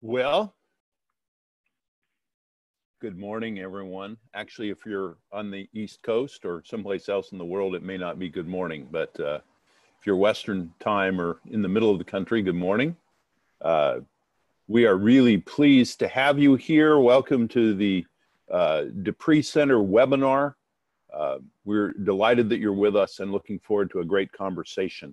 Well, good morning, everyone. Actually, if you're on the East Coast or someplace else in the world, it may not be good morning, but if you're Western time or in the middle of the country, good morning. We are really pleased to have you here. Welcome to the De Pree Center webinar. We're delighted that you're with us and looking forward to a great conversation.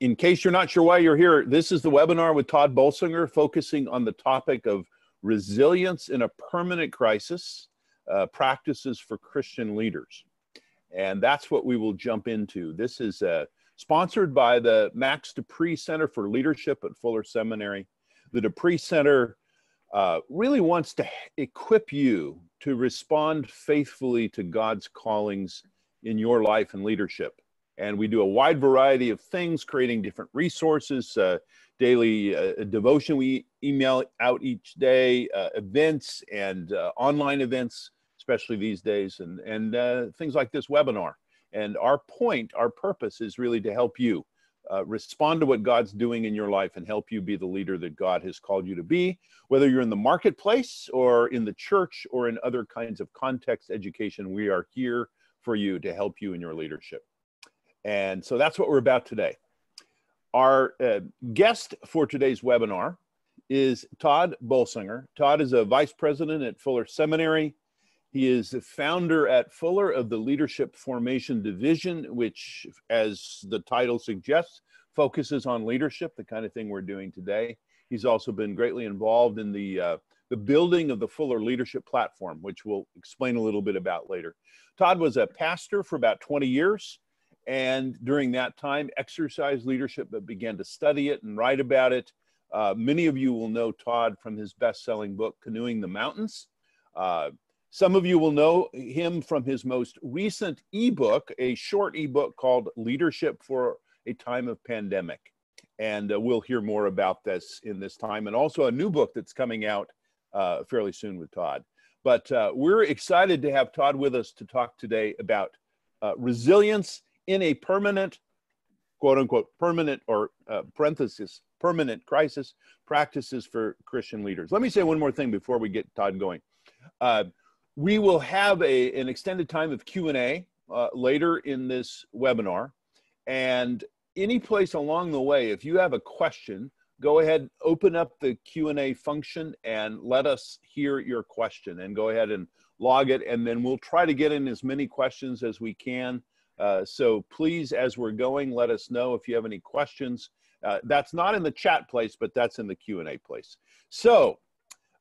In case you're not sure why you're here, this is the webinar with Tod Bolsinger, focusing on the topic of resilience in a permanent crisis, practices for Christian leaders. And that's what we will jump into. This is sponsored by the Max De Pree Center for Leadership at Fuller Seminary. The De Pree Center really wants to equip you to respond faithfully to God's callings in your life and leadership. And we do a wide variety of things, creating different resources, daily devotion we email out each day, events and online events, especially these days, and things like this webinar. And our point, our purpose is really to help you respond to what God's doing in your life and help you be the leader that God has called you to be, whether you're in the marketplace or in the church or in other kinds of context education. We are here for you to help you in your leadership. And so that's what we're about today. Our guest for today's webinar is Tod Bolsinger. Tod is a vice president at Fuller Seminary. He is the founder at Fuller of the Leadership Formation Division, which, as the title suggests, focuses on leadership, the kind of thing we're doing today. He's also been greatly involved in the building of the Fuller Leadership Platform, which we'll explain a little bit about later. Tod was a pastor for about 20 years. And during that time, exercised leadership, but began to study it and write about it. Many of you will know Tod from his best-selling book, Canoeing the Mountains. Some of you will know him from his most recent ebook, a short ebook called Leadership for a Time of Pandemic. And we'll hear more about this in this time, and also a new book that's coming out fairly soon with Tod. But we're excited to have Tod with us to talk today about resilience in a permanent, quote unquote, permanent, or parenthesis, permanent crisis, practices for Christian leaders. Let me say one more thing before we get Tod going. We will have an extended time of Q&A later in this webinar. And any place along the way, if you have a question, go ahead, open up the Q&A function and let us hear your question, and go ahead and log it. And then we'll try to get in as many questions as we can. So please, as we're going, let us know if you have any questions. That's not in the chat place, but that's in the Q&A place. So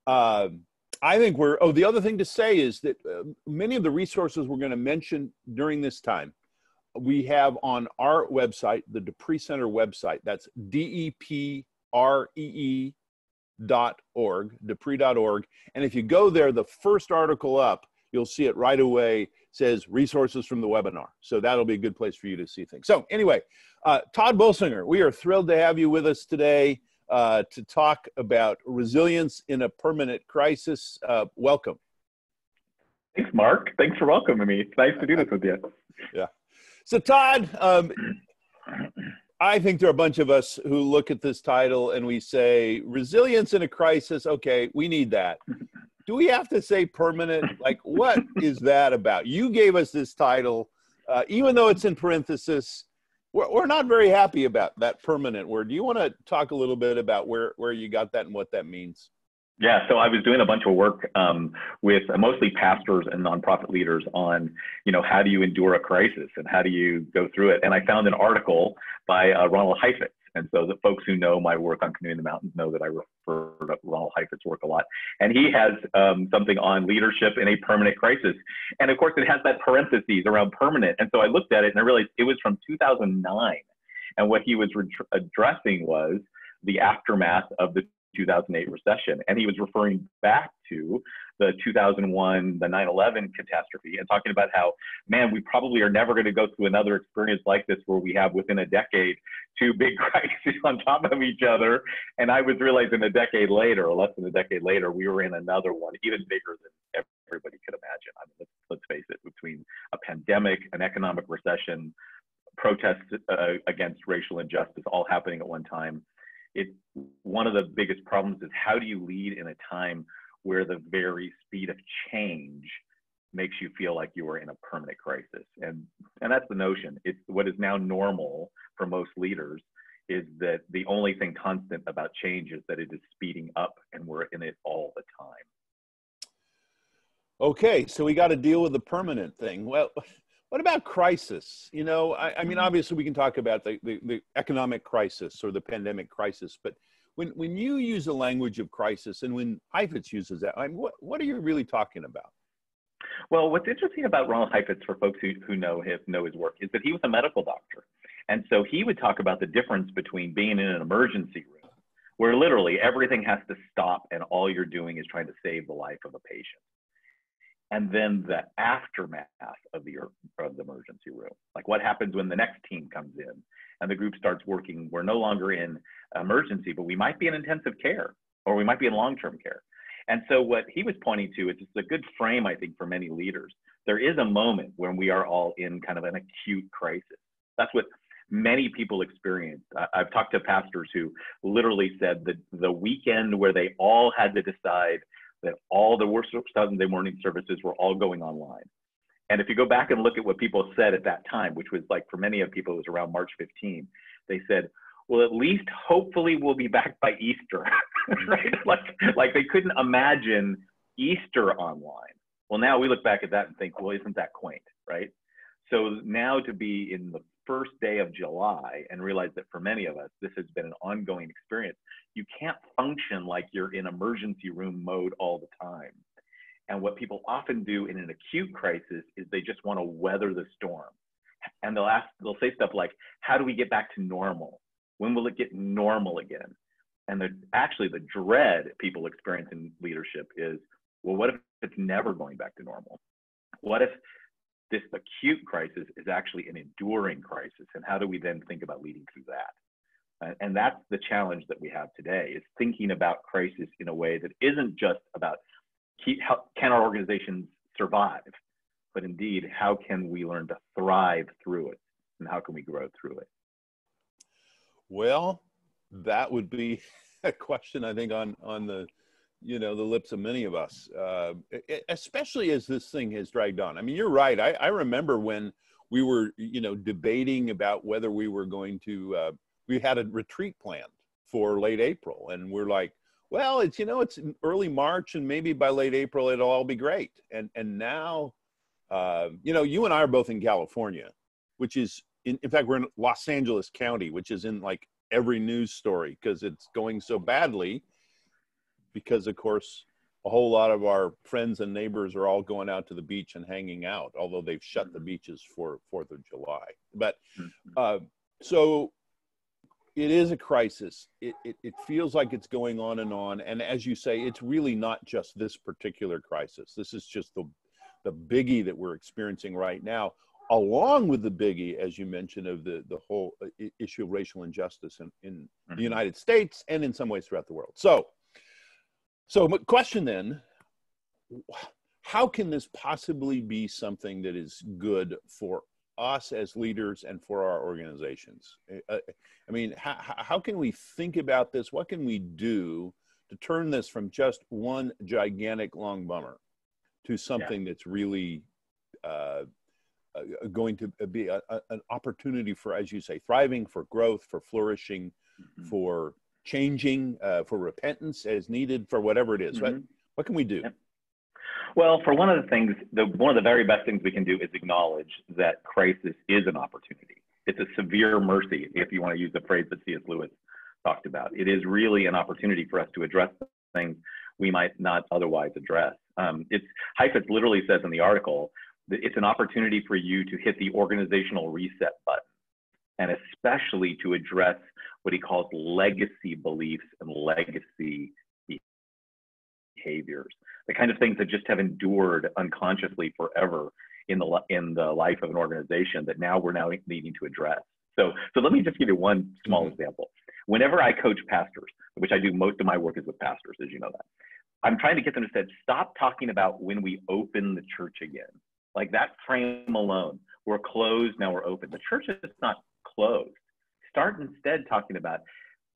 I think we're, oh, the other thing to say is that many of the resources we're going to mention during this time, we have on our website, the De Pree Center website. That's depree.org, depree.org. And if you go there, the first article up, you'll see it right away, says resources from the webinar. So that'll be a good place for you to see things. So anyway, Tod Bolsinger, we are thrilled to have you with us today to talk about resilience in a permanent crisis. Welcome. Thanks, Mark. Thanks for welcoming me. It's nice to do this with you. Yeah. So Tod, I think there are a bunch of us who look at this title and we say, resilience in a crisis, okay, we need that. Do we have to say permanent? Like, what is that about? You gave us this title, even though it's in parentheses, we're not very happy about that permanent word. Do you want to talk a little bit about where you got that and what that means? Yeah, so I was doing a bunch of work with mostly pastors and nonprofit leaders on, how do you endure a crisis and how do you go through it? And I found an article by Ronald Heifetz. And so the folks who know my work on Canoeing the Mountains know that I refer to Ronald Heifetz's work a lot. And he has something on leadership in a permanent crisis. And of course, it has that parentheses around permanent. And so I looked at it and I realized it was from 2009. And what he was addressing was the aftermath of the 2008 recession. And he was referring back to the 2001, the 9/11 catastrophe, and talking about how, man, we probably are never going to go through another experience like this where we have within a decade two big crises on top of each other. And I was realizing a decade later, or less than a decade later, we were in another one, even bigger than everybody could imagine. I mean, let's face it, between a pandemic, an economic recession, protests against racial injustice, all happening at one time, it one of the biggest problems is, how do you lead in a time where the very speed of change makes you feel like you are in a permanent crisis? And that's the notion. It's what is now normal for most leaders is that the only thing constant about change is that it is speeding up and we're in it all the time. Okay, so we got to deal with the permanent thing. Well, what about crisis? You know, I mean, obviously we can talk about the economic crisis or the pandemic crisis, but when you use the language of crisis and when Heifetz uses that, I mean, what are you really talking about? Well, what's interesting about Ronald Heifetz, for folks who know his work, is that he was a medical doctor. And so he would talk about the difference between being in an emergency room, where literally everything has to stop and all you're doing is trying to save the life of a patient, and then the aftermath of the emergency room. Like, what happens when the next team comes in and the group starts working? We're no longer in emergency, but we might be in intensive care, or we might be in long-term care. And so what he was pointing to, it's a good frame, I think, for many leaders. There is a moment when we are all in kind of an acute crisis. That's what many people experience. I've talked to pastors who literally said that the weekend where they all had to decide that all the worship Sunday morning services were all going online. And if you go back and look at what people said at that time, which was, like, for many of people, it was around March 15, they said, well, at least hopefully we'll be back by Easter, right? Like they couldn't imagine Easter online. Well, now we look back at that and think, well, isn't that quaint, right? So now to be in the first day of July and realize that for many of us, this has been an ongoing experience. You can't function like you're in emergency room mode all the time. And what people often do in an acute crisis is they just want to weather the storm. And they'll say stuff like, how do we get back to normal? When will it get normal again? And actually the dread people experience in leadership is, well, what if it's never going back to normal? What if this acute crisis is actually an enduring crisis, and how do we then think about leading through that? And that's the challenge that we have today, is thinking about crisis in a way that isn't just about can our organizations survive, but indeed, how can we learn to thrive through it, and how can we grow through it? Well, that would be a question, I think, on the, you know, the lips of many of us, especially as this thing has dragged on. I mean, you're right. I remember when we were, you know, debating about whether we were going to, we had a retreat planned for late April, and we're like, well, it's, you know, it's early March, and maybe by late April, it'll all be great. And now, you know, you and I are both in California, which is, in fact, we're in Los Angeles County, which is in, like, every news story because it's going so badly. Because, of course, a whole lot of our friends and neighbors are all going out to the beach and hanging out, although they've shut the beaches for 4th of July. But so it is a crisis. It feels like it's going on. And as you say, it's really not just this particular crisis. This is just the biggie that we're experiencing right now, along with the biggie, as you mentioned, of the whole issue of racial injustice in the United States and in some ways throughout the world. So my question then, how can this possibly be something that is good for us as leaders and for our organizations? I mean, how can we think about this? What can we do to turn this from just one gigantic long bummer to something that's really going to be an opportunity for, as you say, thriving, for growth, for flourishing, for changing, for repentance as needed, for whatever it is. What can we do? Well, for one of the things, one of the very best things we can do is acknowledge that crisis is an opportunity. It's a severe mercy, if you want to use the phrase that C.S. Lewis talked about. It is really an opportunity for us to address things we might not otherwise address. Heifetz literally says in the article that it's an opportunity for you to hit the organizational reset button, and especially to address what he calls legacy beliefs and legacy behaviors, the kind of things that just have endured unconsciously forever in the life of an organization that now we're needing to address. So let me just give you one small example. Whenever I coach pastors, which I do, most of my work is with pastors, as you know that, I'm trying to get them to say, stop talking about when we open the church again. Like, that frame alone, we're closed, now we're open. The church is not closed. Start instead talking about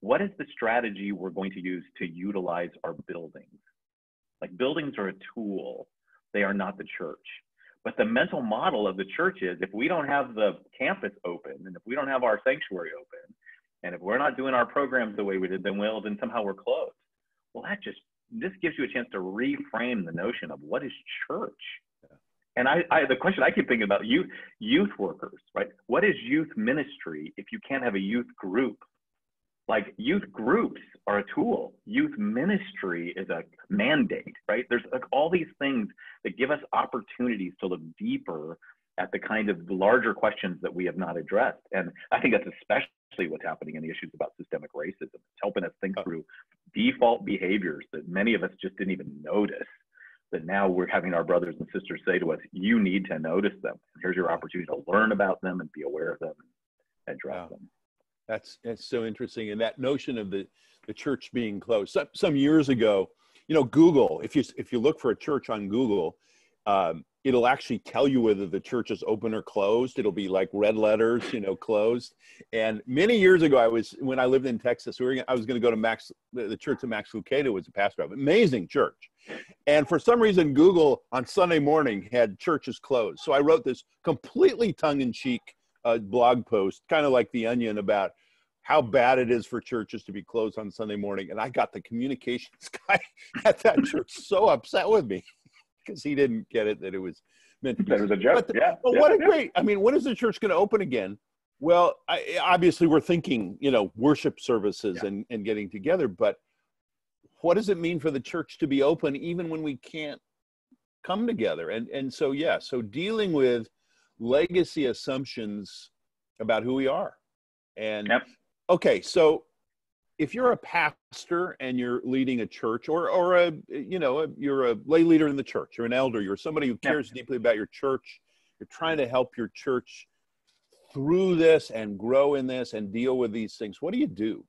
what is the strategy we're going to use to utilize our buildings? Like, buildings are a tool. They are not the church. But the mental model of the church is, if we don't have the campus open, and if we don't have our sanctuary open, and if we're not doing our programs the way we did them, well, then somehow we're closed. Well, that just, this gives you a chance to reframe the notion of what is church. Yeah. And the question I keep thinking about, youth workers, right? What is youth ministry if you can't have a youth group? Like, youth groups are a tool. Youth ministry is a mandate, right? There's like all these things that give us opportunities to look deeper at the kind of larger questions that we have not addressed. And I think that's especially what's happening in the issues about systemic racism. It's helping us think through default behaviors that many of us just didn't even notice, that now we're having our brothers and sisters say to us, you need to notice them. Here's your opportunity to learn about them and be aware of them and address them. That's so interesting. And that notion of the church being closed. Some years ago, you know, Google, if you look for a church on Google, it'll actually tell you whether the church is open or closed. It'll be like red letters, you know, closed. And many years ago, when I lived in Texas, I was going to go to the church of Max Lucado, was a pastor of an amazing church. And for some reason, Google on Sunday morning had churches closed. So I wrote this completely tongue-in-cheek blog post, kind of like The Onion, about how bad it is for churches to be closed on Sunday morning. And I got the communications guy at that church so upset with me because he didn't get it that it was meant to be. That was a joke. But what a great, I mean, when is the church going to open again? Well, obviously we're thinking, you know, worship services and getting together, but what does it mean for the church to be open even when we can't come together? So dealing with legacy assumptions about who we are. And okay, so if you're a pastor and you're leading a church, or you're a lay leader in the church, you're an elder, you're somebody who cares deeply about your church, you're trying to help your church through this and grow in this and deal with these things, what do you do?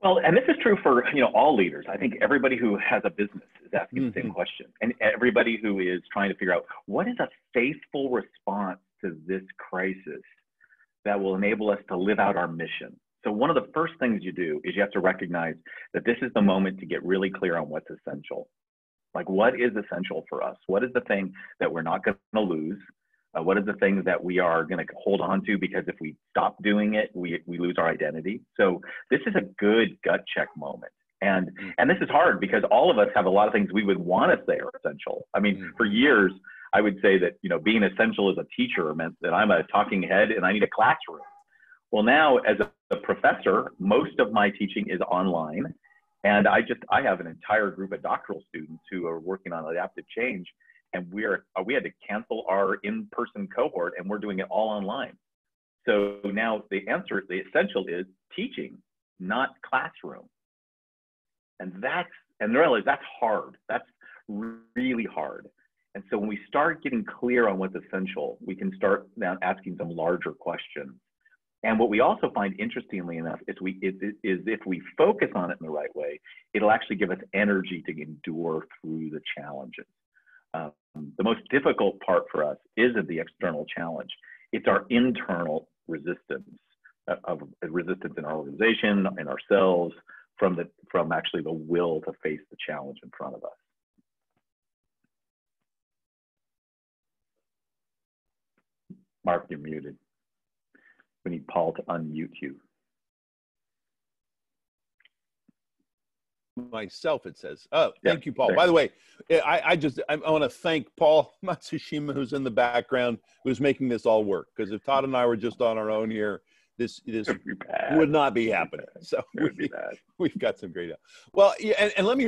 Well, and this is true for, you know, all leaders. I think everybody who has a business is asking the same question, and everybody who is trying to figure out what is a faithful response to this crisis that will enable us to live out our mission. So one of the first things you do is you have to recognize that this is the moment to get really clear on what's essential. Like, what is essential for us? What is the thing that we're not going to lose? What is the thing that we are going to hold on to, because if we stop doing it, we lose our identity. So this is a good gut check moment. And this is hard because all of us have a lot of things we would want to say are essential. I mean, for years, I would say that, you know, being essential as a teacher meant that I'm a talking head and I need a classroom. Well, now as a professor, most of my teaching is online. And I have an entire group of doctoral students who are working on adaptive change. And we had to cancel our in-person cohort, and we're doing it all online. So now the answer, the essential is teaching, not classroom. And really, that's hard. That's really hard. And so when we start getting clear on what's essential, we can start now asking some larger questions. And what we also find, interestingly enough, is if we focus on it in the right way, it'll actually give us energy to endure through the challenges. The most difficult part for us isn't the external challenge. It's our internal resistance, resistance in our organization, in ourselves, from actually the will to face the challenge in front of us. Mark, you're muted. We need Paul to unmute you. Myself, it says. Oh, thank you, Paul. There. By the way, I want to thank Paul Matsushima, who's in the background, who's making this all work. Because if Todd and I were just on our own here, this would not be happening. So we've got some great help. Well, yeah, and let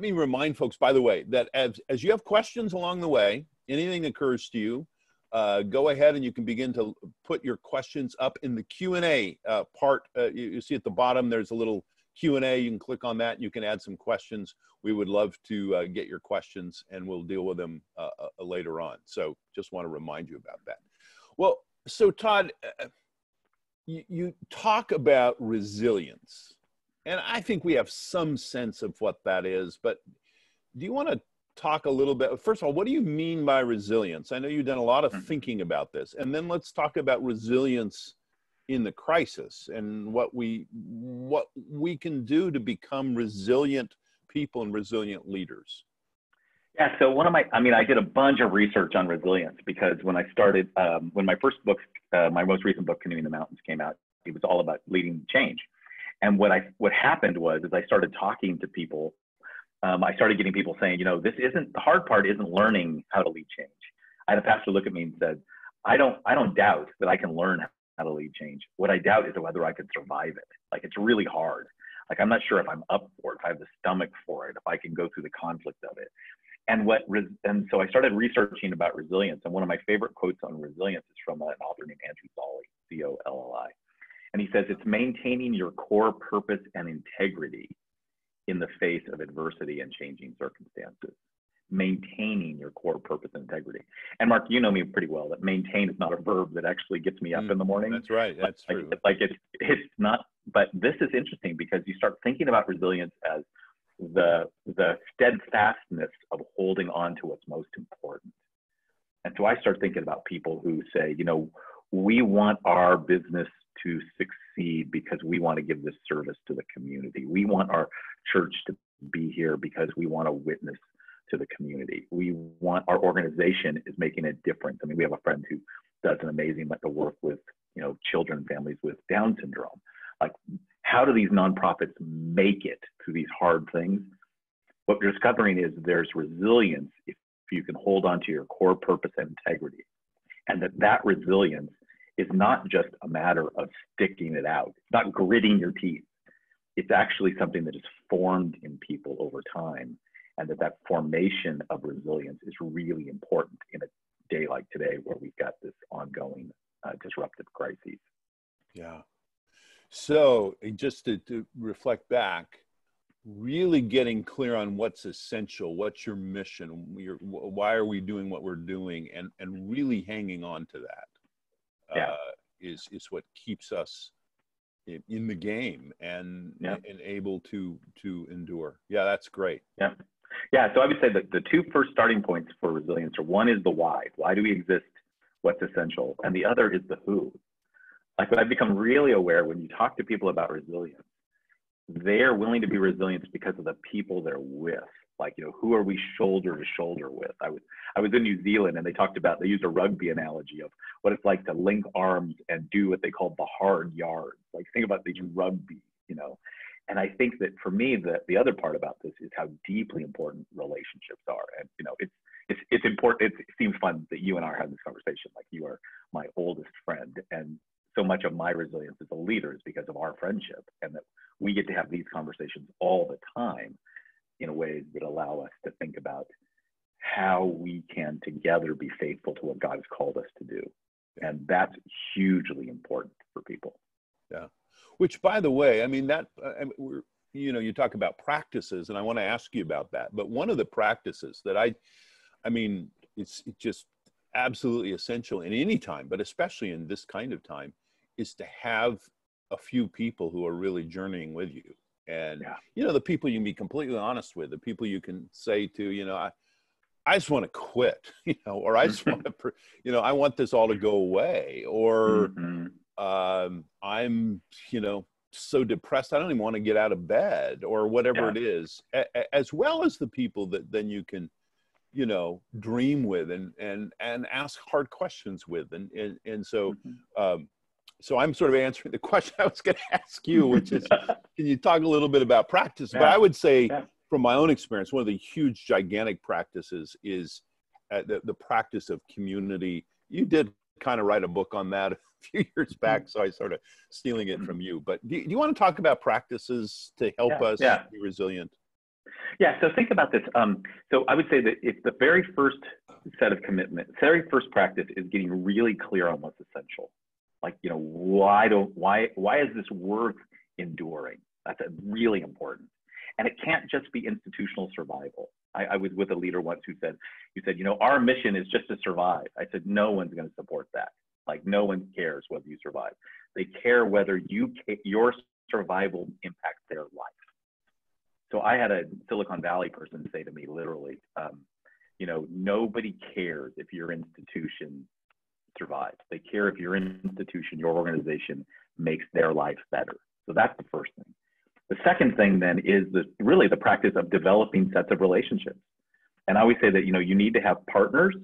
me remind folks, by the way, that as you have questions along the way, anything occurs to you, go ahead and you can begin to put your questions up in the Q&A part. You see at the bottom, there's a little Q&A. You can click on that. You can add some questions. We would love to get your questions, and we'll deal with them later on. So just want to remind you about that. Well, so Todd, you talk about resilience, and I think we have some sense of what that is, but do you want to talk a little bit? First of all, what do you mean by resilience? I know you've done a lot of thinking about this, and then let's talk about resilience in the crisis and what we can do to become resilient people and resilient leaders? Yeah, so one of my, I did a bunch of research on resilience, because when I started, when my first book, my most recent book, Canoeing the Mountains, came out, it was all about leading change. And what happened was, is I started talking to people, I started getting people saying, you know, this isn't, the hard part isn't learning how to lead change. I had a pastor look at me and said, I don't doubt that I can learn how to lead change. What I doubt is whether I could survive it. Like, it's really hard. Like, I'm not sure if I'm up for it, if I have the stomach for it, if I can go through the conflict of it. And so I started researching about resilience. And one of my favorite quotes on resilience is from an author named Andrew Zolli, C-O-L-L-I. And he says, it's maintaining your core purpose and integrity in the face of adversity and changing circumstances. Maintaining your core purpose and integrity. And Mark, you know me pretty well, that maintain is not a verb that actually gets me up in the morning. That's right, that's true. Like it's not, but this is interesting, because you start thinking about resilience as the steadfastness of holding on to what's most important. And so I start thinking about people who say, you know, we want our business to succeed because we want to give this service to the community. We want our church to be here because we want to witness to the community. We want, our organization is making a difference. I mean, we have a friend who does an amazing amount of work with, you know, children and families with Down syndrome. Like, how do these nonprofits make it through these hard things? What we're discovering is there's resilience if you can hold on to your core purpose and integrity. And that resilience is not just a matter of sticking it out. It's not gritting your teeth. It's actually something that is formed in people over time. And that formation of resilience is really important in a day like today, where we've got this ongoing disruptive crisis. Yeah. So just to reflect back, really getting clear on what's essential, what's your mission, why are we doing what we're doing, and really hanging on to that is what keeps us in the game and able to endure. Yeah, that's great. Yeah. Yeah, so I would say that the two first starting points for resilience are, one is the why. Why do we exist? What's essential? And the other is the who. Like, what I've become really aware, when you talk to people about resilience, they're willing to be resilient because of the people they're with. Like, you know, who are we shoulder to shoulder with? I was in New Zealand, and they talked about, they used a rugby analogy of what it's like to link arms and do what they call the hard yards. Like, think about the rugby, you know. And I think that for me, the other part about this is how deeply important relationships are. And, you know, it's important. It seems fun that you and I are having this conversation. Like, you are my oldest friend. And so much of my resilience as a leader is because of our friendship, and that we get to have these conversations all the time in ways that allow us to think about how we can together be faithful to what God has called us to do. And that's hugely important for people. Yeah. Which, by the way, I mean, that, you know, you talk about practices, and I want to ask you about that. But one of the practices that I mean, it's just absolutely essential in any time, but especially in this kind of time, is to have a few people who are really journeying with you. And, you know, the people you can be completely honest with, the people you can say to, you know, I just want to quit, you know, or I just want to, you know, I want this all to go away, or... I'm, you know, so depressed, I don't even want to get out of bed, or whatever it is, as well as the people that then you can, you know, dream with and ask hard questions with. And so, so I'm sort of answering the question I was going to ask you, which is, can you talk a little bit about practice? But I would say from my own experience, one of the huge, gigantic practices is the practice of community. You did kind of write a book on that few years back, so I sort of stealing it from you, but do you want to talk about practices to help us be resilient? Yeah, so think about this. So I would say that if the very first set of commitment, very first practice is getting really clear on what's essential. Like, you know, why is this worth enduring? That's really important. And it can't just be institutional survival. I was with a leader once who said, you know, our mission is just to survive. I said, no one's going to support that. Like, no one cares whether you survive. They care whether your survival impacts their life. So I had a Silicon Valley person say to me, literally, you know, nobody cares if your institution survives. They care if your institution, your organization makes their life better. So that's the first thing. The second thing then is really the practice of developing sets of relationships. And I always say that, you know, you need to have partners.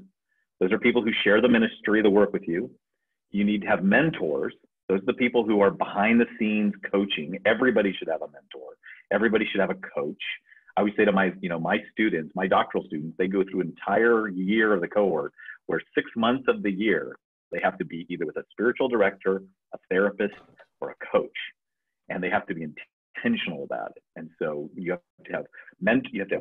Those are people who share the ministry, the work with you. You need to have mentors. Those are the people who are behind the scenes coaching. Everybody should have a mentor. Everybody should have a coach. I always say to my, you know, my students, my doctoral students, they go through an entire year of the cohort where 6 months of the year, they have to be either with a spiritual director, a therapist, or a coach. And they have to be intentional about it. And so you have to have partners, you have to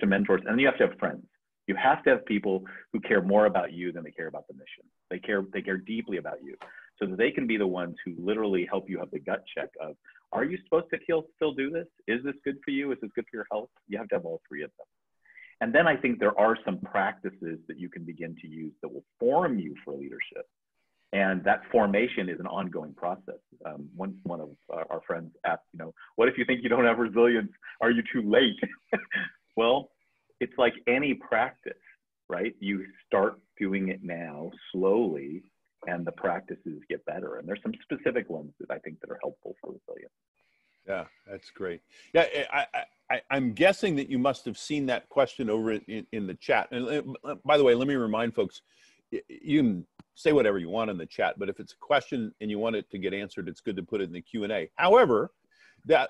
have mentors, and you have to have friends. You have to have people who care more about you than they care about the mission. They care deeply about you, so that they can be the ones who literally help you have the gut check of, are you supposed to still do this? Is this good for you? Is this good for your health? You have to have all three of them. And then I think there are some practices that you can begin to use that will form you for leadership. And that formation is an ongoing process. One of our friends asked, you know, what if you think you don't have resilience? Are you too late? Well, it's like any practice, right? You start doing it now slowly, and the practices get better. And there's some specific ones that I think that are helpful for resilience. Yeah, that's great. Yeah, I'm guessing that you must have seen that question over in the chat. And by the way, let me remind folks, you can say whatever you want in the chat, but if it's a question and you want it to get answered, it's good to put it in the Q&A. However,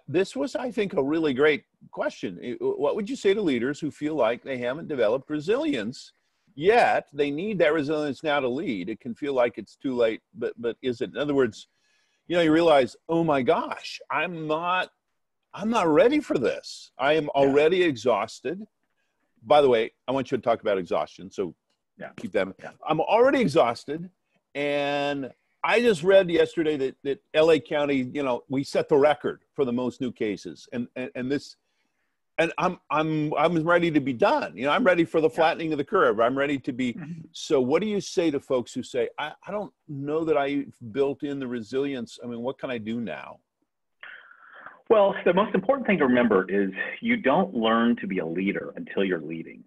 this was, I think, a really great question. What would you say to leaders who feel like they haven't developed resilience yet? They need that resilience now to lead. It can feel like it's too late, but is it? In other words, you know, you realize, oh my gosh, I'm not ready for this. I am already exhausted. By the way, I want you to talk about exhaustion, so keep that. Yeah. I'm already exhausted, and I just read yesterday that LA County, you know, we set the record for the most new cases, and I'm ready to be done. You know, I'm ready for the flattening of the curve. I'm ready to be. So what do you say to folks who say, I don't know that I built in the resilience? I mean, what can I do now? Well, the most important thing to remember is you don't learn to be a leader until you're leading.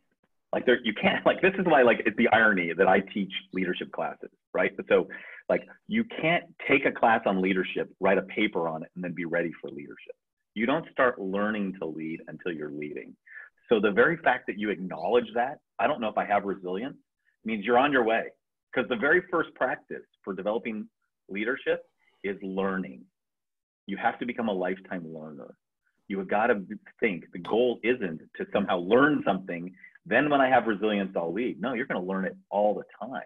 Like you can't, like, this is why, like, it's the irony that I teach leadership classes, right? So like you can't take a class on leadership, write a paper on it, and then be ready for leadership. You don't start learning to lead until you're leading. So the very fact that you acknowledge that, I don't know if I have resilience, means you're on your way. Because the very first practice for developing leadership is learning. You have to become a lifetime learner. You have got to think the goal isn't to somehow learn something, then when I have resilience, I'll lead. No, you're going to learn it all the time.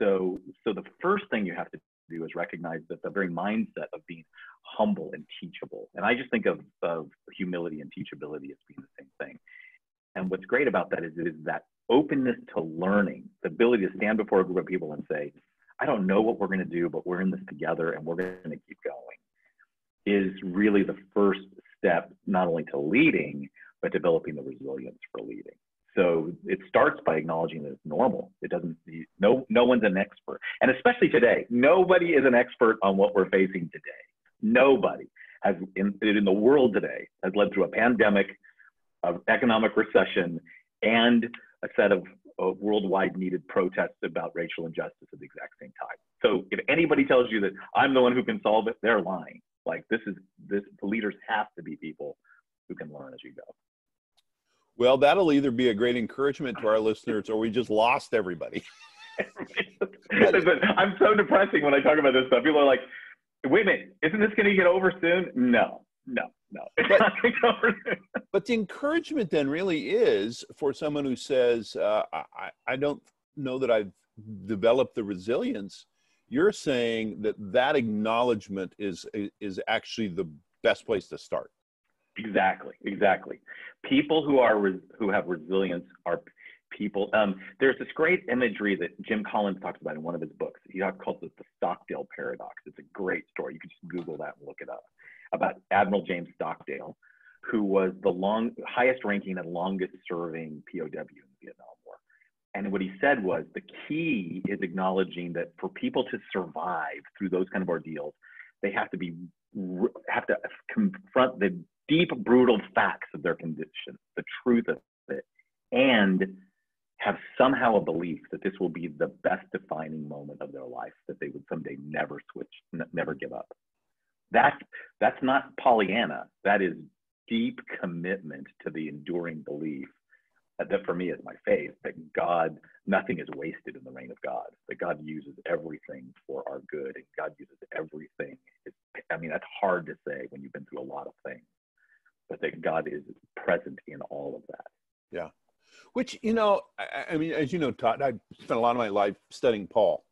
So the first thing you have to do is recognize that the very mindset of being humble and teachable. And I just think of humility and teachability as being the same thing. And what's great about that is that openness to learning, the ability to stand before a group of people and say, I don't know what we're going to do, but we're in this together and we're going to keep going, is really the first step, not only to leading, but developing the resilience for leading. So it starts by acknowledging that it's normal. It doesn't, no one's an expert. And especially today, nobody is an expert on what we're facing today. Nobody has in the world today has led through a pandemic, an economic recession, and a set of worldwide needed protests about racial injustice at the exact same time. So if anybody tells you that I'm the one who can solve it, they're lying. Like the leaders have to be people who can learn as you go. Well, that'll either be a great encouragement to our listeners, or we just lost everybody. I'm so depressing when I talk about this stuff. People are like, wait a minute, isn't this going to get over soon? No. But the encouragement then really is for someone who says, I don't know that I've developed the resilience. You're saying that acknowledgement is actually the best place to start. Exactly. People who have resilience are people. There's this great imagery that Jim Collins talks about in one of his books. He calls it the Stockdale Paradox. It's a great story. You can just Google that and look it up, about Admiral James Stockdale, who was the highest ranking and longest serving POW in the Vietnam War. And what he said was, the key is acknowledging that for people to survive through those kind of ordeals, they have to confront the deep, brutal facts of their condition, the truth of it, and have somehow a belief that this will be the best defining moment of their life, that they would someday never switch, never give up. That's not Pollyanna. That is deep commitment to the enduring belief that for me is my faith, that God, nothing is wasted in the reign of God, that God uses everything for our good and God uses everything. I mean, that's hard to say when you've been through a lot of things, but that God is present in all of that. Yeah. Which, you know, I mean, as you know, Todd, I spent a lot of my life studying Paul.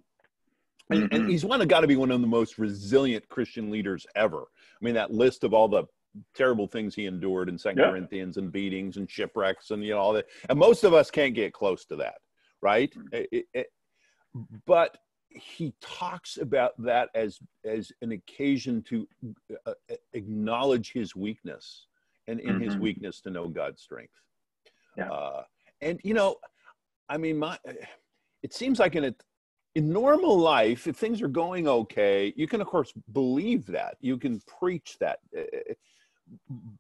And, and he's got to be one of the most resilient Christian leaders ever. I mean, that list of all the terrible things he endured in 2 Corinthians and beatings and shipwrecks and, you know, all that. And most of us can't get close to that, right? But he talks about that as an occasion to acknowledge his weakness and in his weakness to know God's strength. Yeah. And, you know, I mean, it seems like in normal life, if things are going okay, you can, of course, believe that. You can preach that.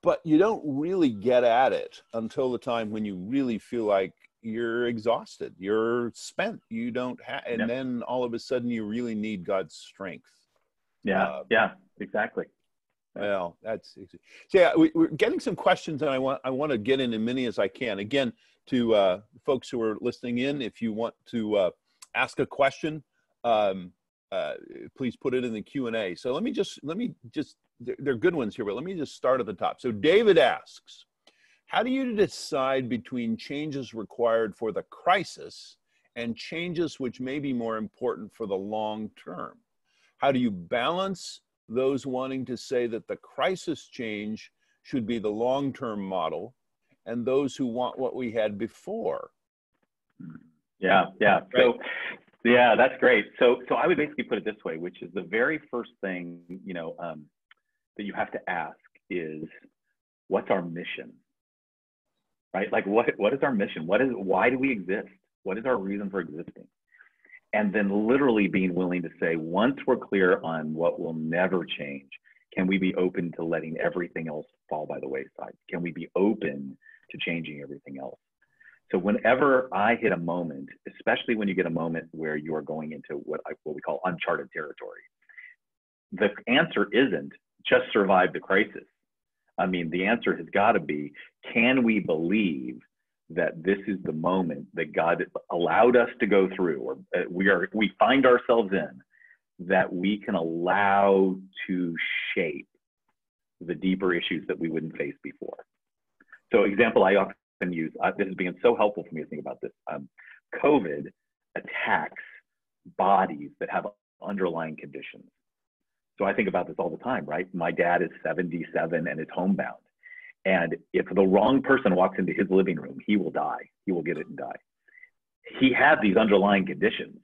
But you don't really get at it until the time when you really feel like you're exhausted, you're spent, you don't have, and then all of a sudden you really need God's strength. Yeah, exactly. Well, that's easy. So yeah, we're getting some questions, and I want to get in as many as I can. Again, to folks who are listening in, if you want to ask a question, please put it in the Q&A. So let me just they're good ones here, but let me just start at the top. So David asks, how do you decide between changes required for the crisis and changes which may be more important for the long term? How do you balance those wanting to say that the crisis change should be the long-term model and those who want what we had before? Yeah. So, yeah, that's great. So I would basically put it this way, which is the very first thing, you know, that you have to ask is, what's our mission, right? Like what is our mission? Why do we exist? What is our reason for existing? And then literally being willing to say, once we're clear on what will never change, can we be open to letting everything else fall by the wayside? Can we be open to changing everything else? So whenever I hit a moment, especially when you get a moment where you are going into what we call uncharted territory, the answer isn't just survive the crisis. I mean, the answer has got to be, can we believe that this is the moment that God allowed us to go through, or we find ourselves in, that we can allow to shape the deeper issues that we wouldn't face before. So example I often use, this has been so helpful for me to think about this, COVID attacks bodies that have underlying conditions. So I think about this all the time, right? My dad is 77 and is homebound. And if the wrong person walks into his living room, he will die. He will get it and die. He had these underlying conditions,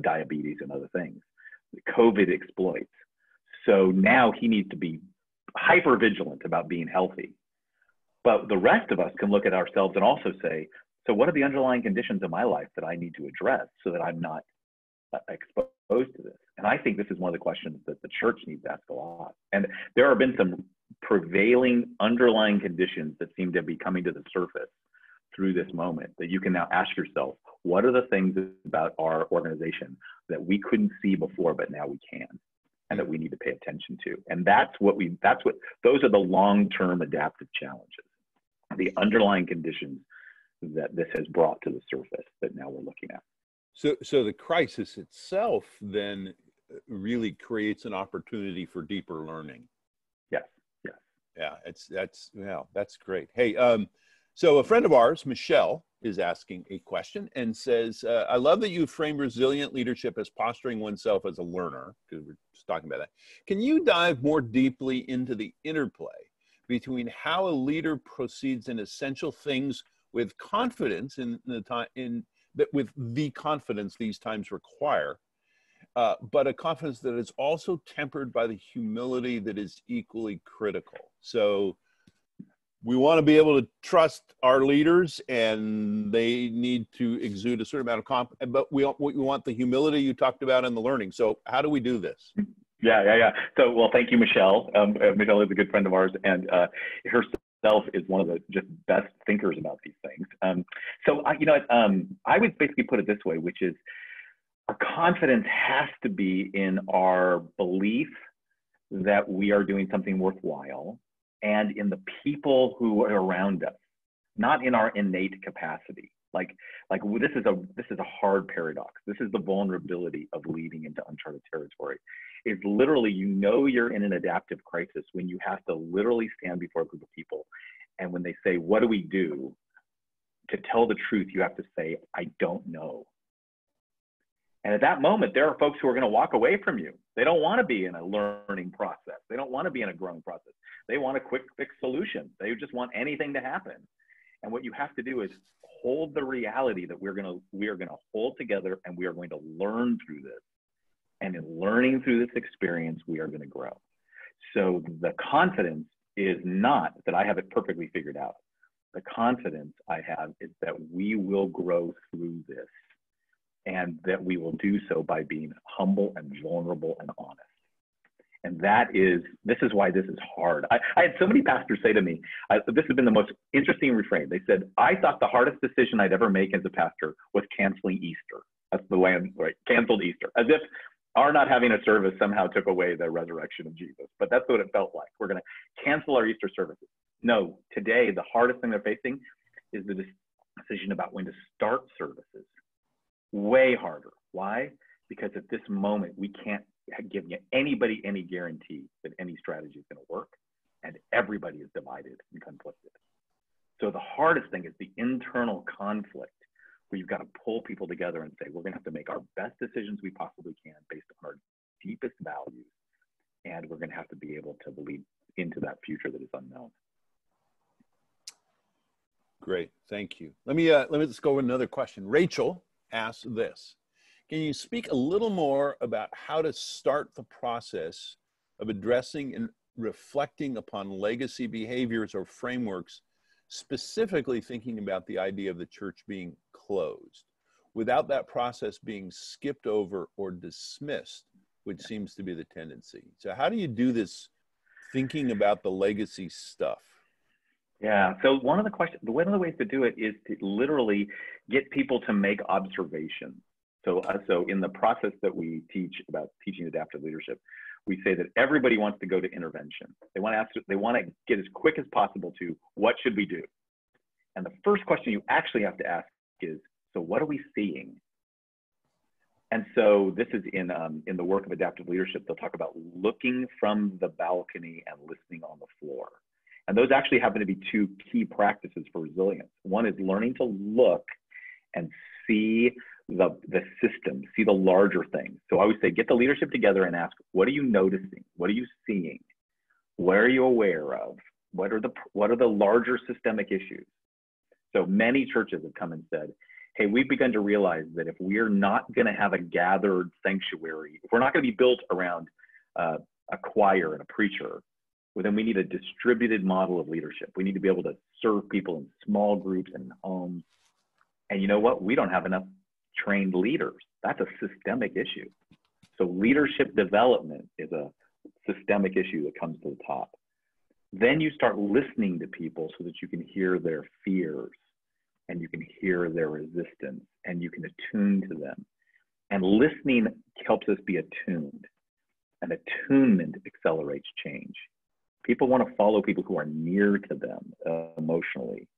diabetes and other things, COVID exploits. So now he needs to be hyper vigilant about being healthy. But the rest of us can look at ourselves and also say, so what are the underlying conditions in my life that I need to address so that I'm not exposed to this? And I think this is one of the questions that the church needs to ask a lot. And there have been some prevailing underlying conditions that seem to be coming to the surface through this moment that you can now ask yourself, what are the things about our organization that we couldn't see before, but now we can, and that we need to pay attention to? And those are the long-term adaptive challenges, the underlying conditions that this has brought to the surface that now we're looking at. So the crisis itself then really creates an opportunity for deeper learning. Yeah, that's great. Hey, so a friend of ours, Michelle, is asking a question and says, I love that you frame resilient leadership as posturing oneself as a learner, because we're just talking about that. Can you dive more deeply into the interplay between how a leader proceeds in essential things with confidence with the confidence these times require, but a confidence that is also tempered by the humility that is equally critical? So we want to be able to trust our leaders, and they need to exude a certain amount of confidence, but we want the humility you talked about and the learning. So how do we do this? Yeah. So, well, thank you, Michelle. Michelle is a good friend of ours, and her himself is one of the just best thinkers about these things. I would basically put it this way, which is our confidence has to be in our belief that we are doing something worthwhile and in the people who are around us, not in our innate capacity. This is a hard paradox. This is the vulnerability of leading into uncharted territory. It's literally, you're in an adaptive crisis when you have to literally stand before a group of people. And when they say, what do we do? To tell the truth, you have to say, I don't know. And at that moment, there are folks who are going to walk away from you. They don't want to be in a learning process. They don't want to be in a growing process. They want a quick fix solution. They just want anything to happen. And what you have to do is hold the reality that we are going to hold together, and we are going to learn through this. And in learning through this experience, we are going to grow. So the confidence is not that I have it perfectly figured out. The confidence I have is that we will grow through this, and that we will do so by being humble and vulnerable and honest. And this is why this is hard. I had so many pastors say to me, this has been the most interesting refrain. They said, I thought the hardest decision I'd ever make as a pastor was canceling Easter. That's the way canceled Easter. As if our not having a service somehow took away the resurrection of Jesus. But that's what it felt like. We're going to cancel our Easter services. No, today, the hardest thing they're facing is the decision about when to start services. Way harder. Why? Because at this moment, we can't give anybody any guarantee that any strategy is going to work, and everybody is divided and conflicted. So the hardest thing is the internal conflict, where you've got to pull people together and say, we're going to have to make our best decisions we possibly can based on our deepest values, and we're going to have to be able to lead into that future that is unknown. Great, thank you. Let me just go with another question. Rachel asks this. Can you speak a little more about how to start the process of addressing and reflecting upon legacy behaviors or frameworks, specifically thinking about the idea of the church being closed, without that process being skipped over or dismissed, which seems to be the tendency? So how do you do this thinking about the legacy stuff? Yeah, so one of the ways to do it is to literally get people to make observations. So in the process that we teach about teaching adaptive leadership, we say that everybody wants to go to intervention. They want to get as quick as possible to, what should we do? And the first question you actually have to ask is, so what are we seeing? And so this is in the work of adaptive leadership, they'll talk about looking from the balcony and listening on the floor. And those actually happen to be two key practices for resilience. One is learning to look and see the system, see the larger thing. So I always say, get the leadership together and ask, what are you noticing? What are you seeing? What are you aware of? What are the larger systemic issues? So many churches have come and said, hey, we've begun to realize that if we're not going to have a gathered sanctuary, if we're not going to be built around a choir and a preacher, well, then we need a distributed model of leadership. We need to be able to serve people in small groups and in homes. And you know what? We don't have enough trained leaders. That's a systemic issue. So leadership development is a systemic issue that comes to the top. Then you start listening to people so that you can hear their fears, and you can hear their resistance, and you can attune to them. And listening helps us be attuned. And attunement accelerates change. People want to follow people who are near to them emotionally,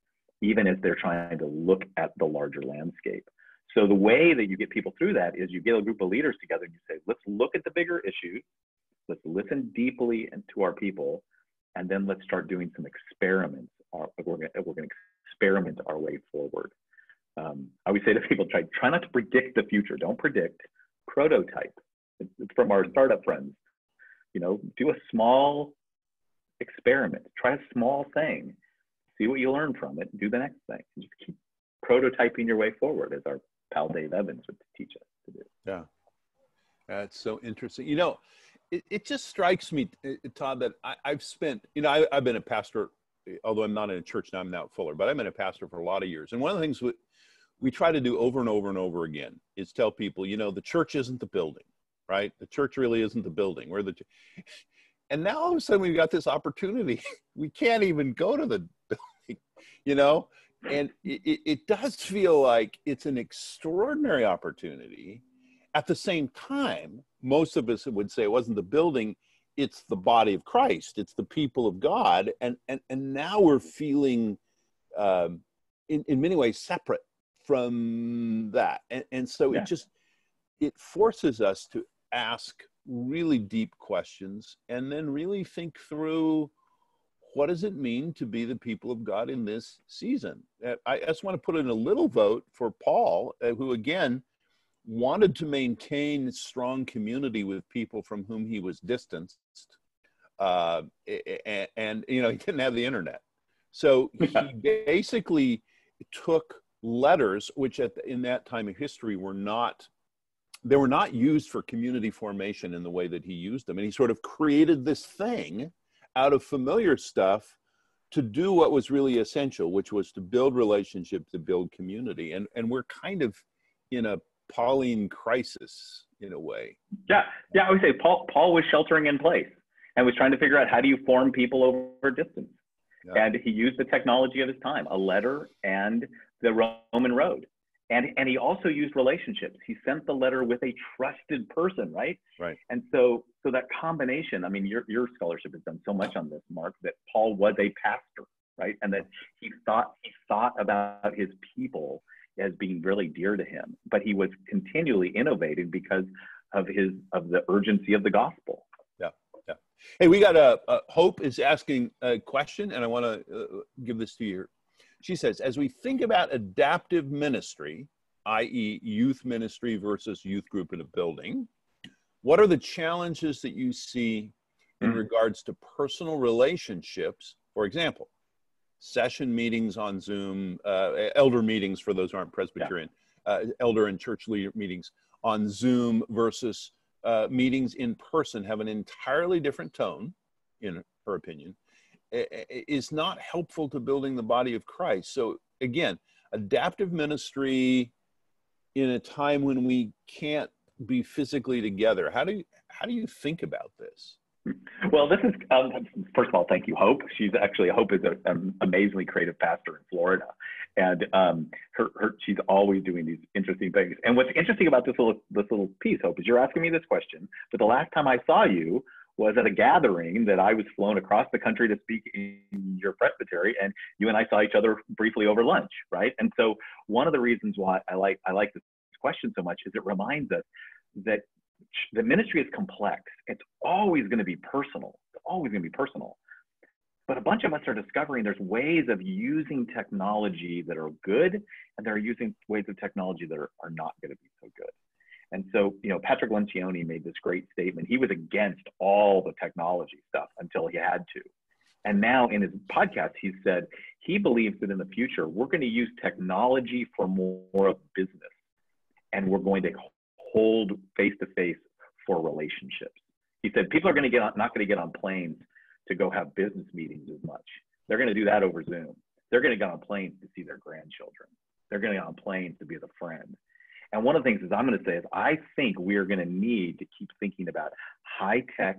even as they're trying to look at the larger landscape. So the way that you get people through that is you get a group of leaders together and you say, let's look at the bigger issues, let's listen deeply to our people, and then let's start doing some experiments. We're going to experiment our way forward. I always say to people, try not to predict the future. Don't predict, prototype. It's from our startup friends. Do a small experiment. Try a small thing. See what you learn from it. Do the next thing. Just keep prototyping your way forward, as our pal Dave Evans would teach us to do. Yeah, that's so interesting. It just strikes me, Todd, that I've been a pastor, although I'm not in a church now, I'm now at Fuller, but I've been a pastor for a lot of years. And one of the things we try to do over and over and over again is tell people, the church isn't the building, right? The church really isn't the building. And now all of a sudden we've got this opportunity. We can't even go to the building, you know? And it does feel like it's an extraordinary opportunity. At the same time, most of us would say it wasn't the building, it's the body of Christ, it's the people of God. And now we're feeling, in many ways, separate from that. And so it just, it forces us to ask really deep questions and then really think through, what does it mean to be the people of God in this season? I just want to put in a little vote for Paul, who again, wanted to maintain strong community with people from whom he was distanced. And you know, he didn't have the internet. So he basically took letters, which in that time of history were not, they were not used for community formation in the way that he used them. And he sort of created this thing out of familiar stuff to do what was really essential, which was to build relationship, to build community. And we're kind of in a Pauline crisis in a way. Yeah, I would say Paul was sheltering in place and was trying to figure out, how do you form people over distance? Yeah. And he used the technology of his time, a letter and the Roman road. And he also used relationships. He sent the letter with a trusted person, right? Right. And so that combination, I mean, your scholarship has done so much on this, Mark, that Paul was a pastor, right? And that he thought about his people as being really dear to him, but he was continually innovating because of the urgency of the gospel. Yeah. Hey, we got Hope is asking a question, and I want to give this to you. She says, as we think about adaptive ministry, i.e. youth ministry versus youth group in a building, what are the challenges that you see in regards to personal relationships? For example, session meetings on Zoom, elder meetings for those who aren't Presbyterian, elder and church leader meetings on Zoom versus meetings in person have an entirely different tone, in her opinion, is not helpful to building the body of Christ. So again, adaptive ministry in a time when we can't be physically together. How do you think about this? Well, this is, first of all, thank you, Hope. Hope is an amazingly creative pastor in Florida. And she's always doing these interesting things. And what's interesting about this little piece, Hope, is you're asking me this question, but the last time I saw you was at a gathering that I was flown across the country to speak in your presbytery, and you and I saw each other briefly over lunch, right? And so one of the reasons why I like this question so much is it reminds us that the ministry is complex. It's always going to be personal. But a bunch of us are discovering there's ways of using technology that are good, and they're using ways of technology that are not going to be so good. And so, you know, Patrick Lencioni made this great statement. He was against all the technology stuff until he had to. And now in his podcast, he said he believes that in the future, we're going to use technology for more of business. And we're going to hold face-to-face for relationships. He said people are going to not going to get on planes to go have business meetings as much. They're going to do that over Zoom. They're going to get on planes to see their grandchildren. They're going to get on planes to be the friend. And one of the things is I'm going to say is I think we are going to need to keep thinking about high tech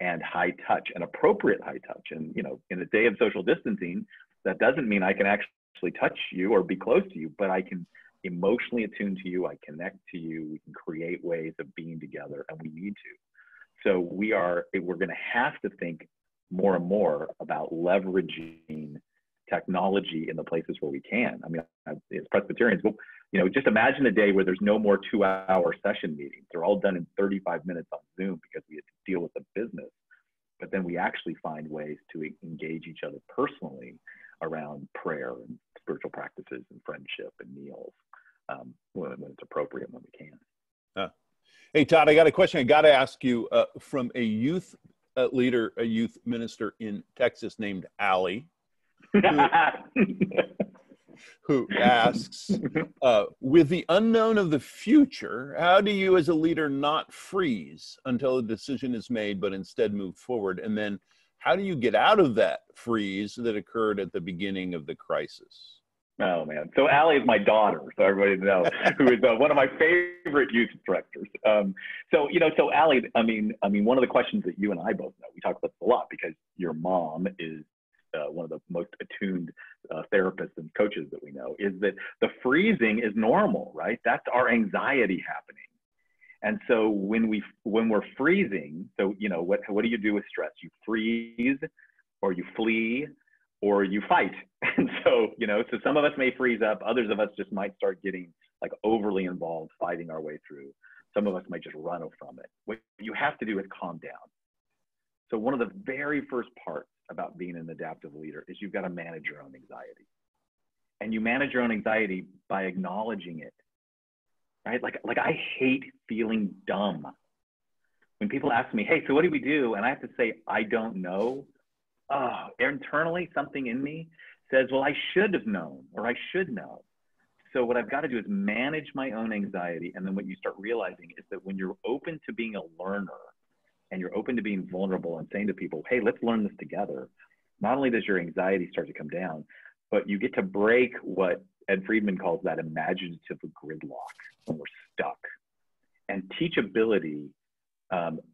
and high touch and appropriate high touch. And, you know, in the day of social distancing, that doesn't mean I can actually touch you or be close to you, but I can emotionally attune to you. I connect to you. We can create ways of being together, and we need to. So we're going to have to think more and more about leveraging technology in the places where we can. I mean, as Presbyterians, you know, just imagine a day where there's no more 2-hour session meetings. They're all done in 35 minutes on Zoom because we have to deal with the business. But then we actually find ways to engage each other personally around prayer and spiritual practices and friendship and meals when it's appropriate, when we can. Hey, Tod, I got a question I got to ask you from a youth leader, a youth minister in Texas named Allie. Who asks, with the unknown of the future, how do you as a leader not freeze until a decision is made, but instead move forward? And then how do you get out of that freeze that occurred at the beginning of the crisis? Oh, man. So Allie is my daughter, so everybody knows, who is one of my favorite youth directors. So Allie, I mean, one of the questions that you and I both know, we talk about this a lot because your mom is one of the most attuned therapists and coaches that we know, is that the freezing is normal, right? That's our anxiety happening. And so when we're freezing, so, you know, what do you do with stress? You freeze, or you flee, or you fight. And so, you know, so some of us may freeze up. Others of us just might start getting like overly involved, fighting our way through. Some of us might just run from it. What you have to do is calm down. So one of the very first parts about being an adaptive leader is you've got to manage your own anxiety. And you manage your own anxiety by acknowledging it, right? Like I hate feeling dumb. When people ask me, hey, so what do we do? And I have to say, I don't know. Oh, internally, something in me says, well, I should have known, or I should know. So what I've got to do is manage my own anxiety. And then what you start realizing is that when you're open to being a learner and you're open to being vulnerable and saying to people, hey, let's learn this together, not only does your anxiety start to come down, but you get to break what Ed Friedman calls that imaginative gridlock when we're stuck. And teachability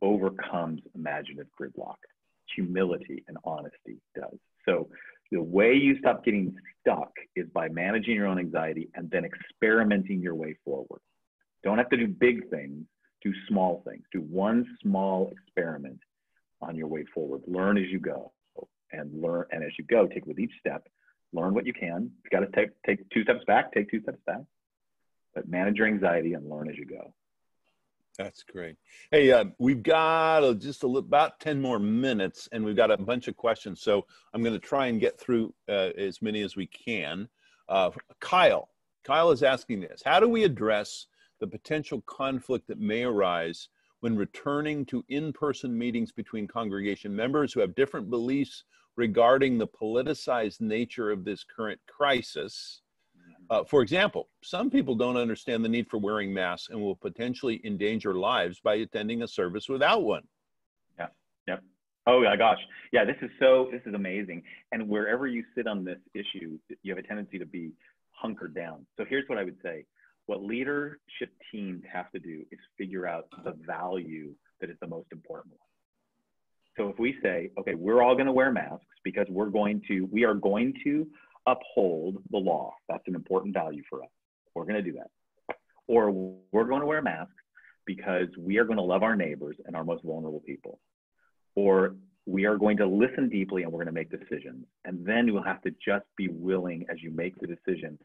overcomes imaginative gridlock. Humility and honesty does. So the way you stop getting stuck is by managing your own anxiety and then experimenting your way forward. Don't have to do big things, do small things. Do one small experiment on your way forward. Learn as you go, and as you go, take with each step, learn what you can. You've got to take 2 steps back, take 2 steps back, but manage your anxiety and learn as you go. That's great. Hey, we've got just about 10 more minutes, and we've got a bunch of questions. So I'm going to try and get through as many as we can. Kyle is asking this. How do we address the potential conflict that may arise when returning to in-person meetings between congregation members who have different beliefs regarding the politicized nature of this current crisis? For example, some people don't understand the need for wearing masks and will potentially endanger lives by attending a service without one. Yeah. Yep. Yeah. Oh my gosh. Yeah. This is amazing. And wherever you sit on this issue, you have a tendency to be hunkered down. So here's what I would say. What leadership teams have to do is figure out the value that is the most important one. So if we say, okay, we're all going to wear masks because we are going to uphold the law. That's an important value for us. We're going to do that. Or we're going to wear masks because we are going to love our neighbors and our most vulnerable people. Or we are going to listen deeply and we're going to make decisions. And then you'll have to just be willing, as you make the decision,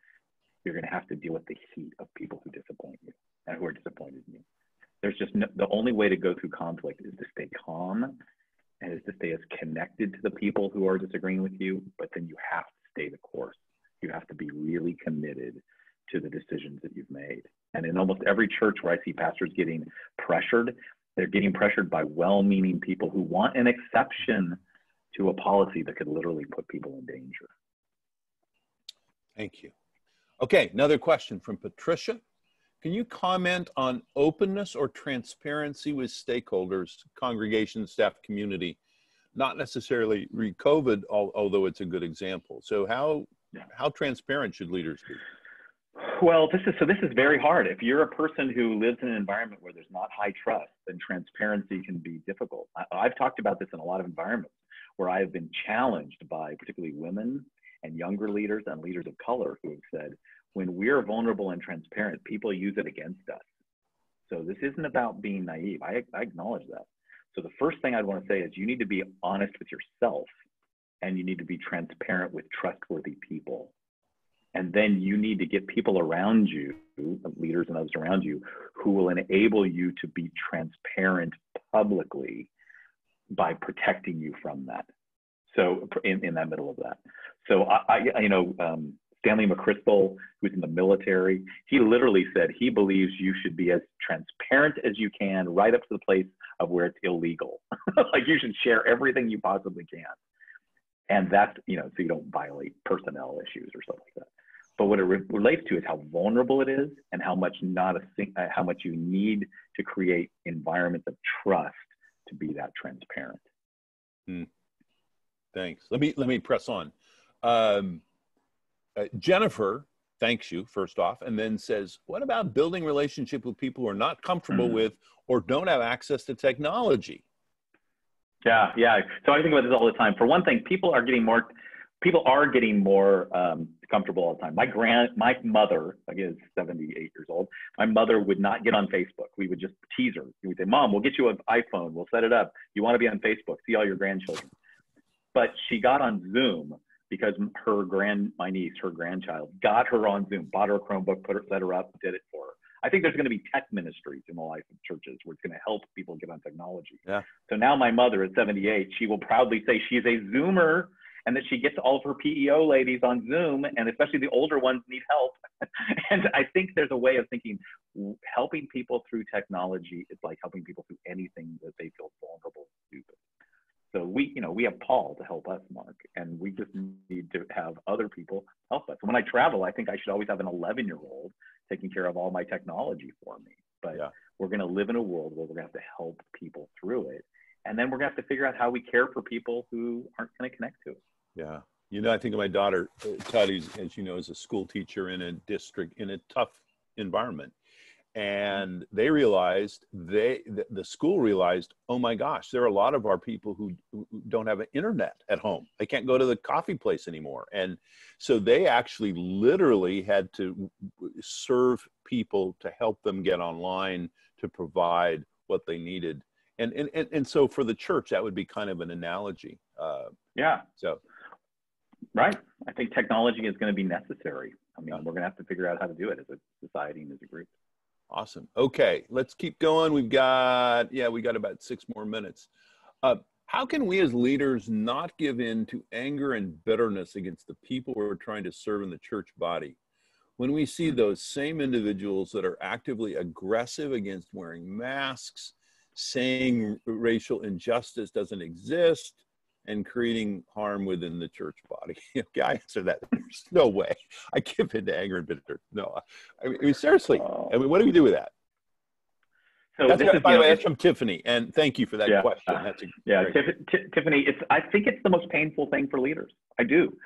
you're going to have to deal with the heat of people who disappoint you and who are disappointed in you. There's just the only way to go through conflict is to stay calm and is to stay as connected to the people who are disagreeing with you, but then you have to stay the course. You have to be really committed to the decisions that you've made. And in almost every church where I see pastors getting pressured, they're getting pressured by well-meaning people who want an exception to a policy that could literally put people in danger. Thank you. Okay, another question from Patricia. Can you comment on openness or transparency with stakeholders, congregation, staff, community? Not necessarily re-COVID, although it's a good example. So how transparent should leaders be? Well, this is very hard. If you're a person who lives in an environment where there's not high trust, then transparency can be difficult. I've talked about this in a lot of environments where I have been challenged by particularly women and younger leaders and leaders of color who have said, when we're vulnerable and transparent, people use it against us. So this isn't about being naive. I acknowledge that. So the first thing I'd want to say is you need to be honest with yourself and you need to be transparent with trustworthy people. And then you need to get people around you, leaders and others around you, who will enable you to be transparent publicly by protecting you from that. So in that middle of that. So Stanley McChrystal, who's in the military, he literally said he believes you should be as transparent as you can, right up to the place of where it's illegal. Like you should share everything you possibly can. And that's, you know, so you don't violate personnel issues or stuff like that. But what it relates to is how vulnerable it is and how much you need to create environments of trust to be that transparent. Thanks. Let me press on. Jennifer thanks you, first off, and then says, what about building relationship with people who are not comfortable with or don't have access to technology? Yeah, yeah. So I think about this all the time. For one thing, people are getting more comfortable all the time. My mother, again, is 78 years old. My mother would not get on Facebook. We would just tease her. We would say, Mom, we'll get you an iPhone. We'll set it up. You want to be on Facebook. See all your grandchildren. But she got on Zoom because my niece, her grandchild, got her on Zoom, bought her a Chromebook, set her up, did it for her. I think there's going to be tech ministries in the life of churches where it's going to help people get on technology. Yeah. So now my mother at 78, she will proudly say she's a Zoomer, and that she gets all of her PEO ladies on Zoom, and especially the older ones need help. And I think there's a way of thinking, helping people through technology is like helping people through anything that they feel vulnerable to. So we have Paul to help us, Mark, and we just need to have other people help us. When I travel, I think I should always have an 11-year-old taking care of all my technology for me. But yeah, we're going to live in a world where we're going to have to help people through it. And then we're going to have to figure out how we care for people who aren't going to connect to it. Yeah. I think of my daughter, Tod, as you know, is a school teacher in a district, in a tough environment. And they realized, the school realized, oh my gosh, there are a lot of our people who don't have an internet at home. They can't go to the coffee place anymore. And so they actually literally had to serve people to help them get online, to provide what they needed. And so for the church, that would be kind of an analogy. Yeah. So. Right. I think technology is going to be necessary. We're going to have to figure out how to do it as a society and as a group. Awesome. Okay, let's keep going. We got about 6 more minutes. How can we as leaders not give in to anger and bitterness against the people we're trying to serve in the church body? When we see those same individuals that are actively aggressive against wearing masks, saying racial injustice doesn't exist, and creating harm within the church body. Okay, I answer that. There's no way I give in to anger and bitter. No, seriously. What do we do with that? So that's from Tiffany, and thank you for that question. That's Tiffany. I think it's the most painful thing for leaders. I do.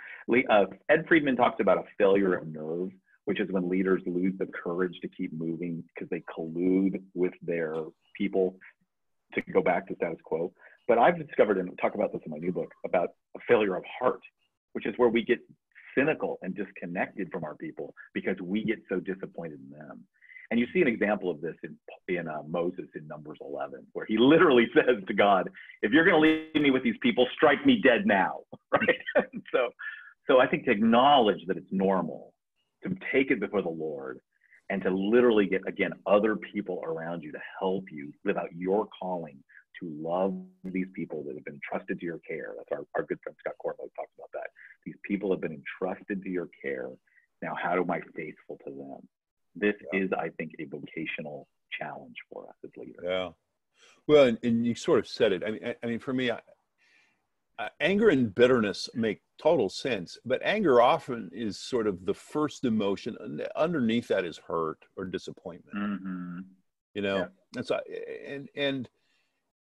Ed Friedman talks about a failure of nerve, which is when leaders lose the courage to keep moving because they collude with their people to go back to status quo. But I've discovered, and talk about this in my new book, about a failure of heart, which is where we get cynical and disconnected from our people because we get so disappointed in them. And you see an example of this in Moses in Numbers 11, where he literally says to God, if you're going to leave me with these people, strike me dead now, right? So I think to acknowledge that it's normal, to take it before the Lord, and to literally get, again, other people around you to help you live out your calling to love these people that have been entrusted to your care. That's our good friend Scott Cortlow talks about that. These people have been entrusted to your care. Now, how am I faithful to them? This is, I think, a vocational challenge for us as leaders. Yeah. Well, and you sort of said it. I mean, for me, anger and bitterness make total sense, but anger often is sort of the first emotion. Underneath that is hurt or disappointment. Mm-hmm.